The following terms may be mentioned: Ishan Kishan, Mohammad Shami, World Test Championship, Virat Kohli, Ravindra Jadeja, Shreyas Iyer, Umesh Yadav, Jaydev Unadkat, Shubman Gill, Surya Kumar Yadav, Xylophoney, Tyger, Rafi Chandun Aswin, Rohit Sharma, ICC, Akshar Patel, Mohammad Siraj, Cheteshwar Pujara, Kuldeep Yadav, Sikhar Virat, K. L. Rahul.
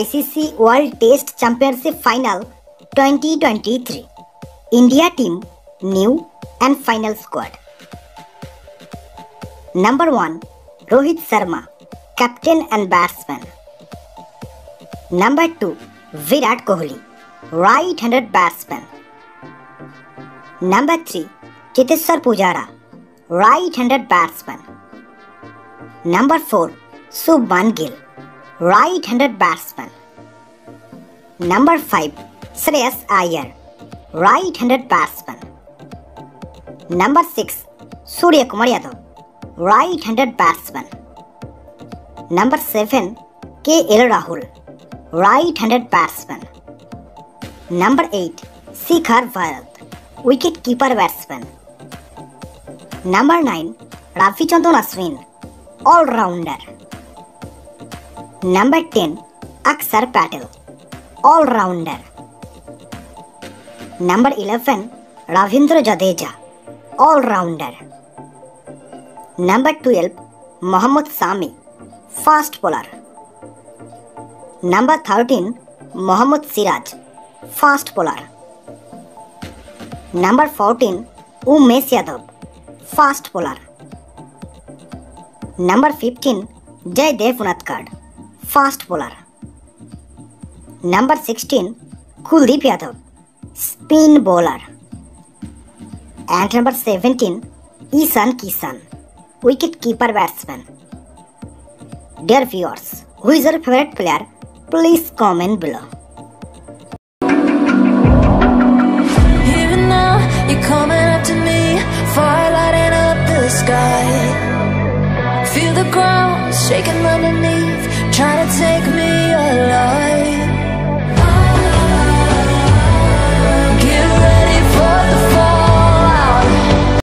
ICC World Test Championship Final 2023 India Team New and Final Squad. Number 1. Rohit Sharma, Captain and Batsman. Number 2. Virat Kohli, Right-handed Batsman. Number 3. Cheteshwar Pujara, Right-handed Batsman. Number 4. Shubman Gill, Right-handed Batsman. Number 5. Shreyas Iyer, Right-handed Batsman. Number 6. Surya Kumar Yadav, Right-handed Batsman. Number 7. K. L. Rahul, Right-handed Batsman. Number 8. Sikhar Virat, Wicket-keeper Batsman. Number 9. Rafi Chandun Aswin, All-rounder. Number 10. Akshar Patel, All-rounder. Number 11. Ravindra Jadeja, All-rounder. Number 12. Mohammad Shami, Fast bowler. Number 13. Mohammad Siraj, Fast bowler. Number 14. Umesh Yadav, Fast bowler. Number 15. Jaydev Unadkat, Fast bowler. Number 16. Kuldeep Yadav, Spin bowler. And number 17. Ishan Kishan, Wicket-keeper batsman. Dear viewers, who is your favorite player? Please comment below. Here and now, you're coming up to me, fire lighting up the sky. Feel the ground shaking underneath, trying to take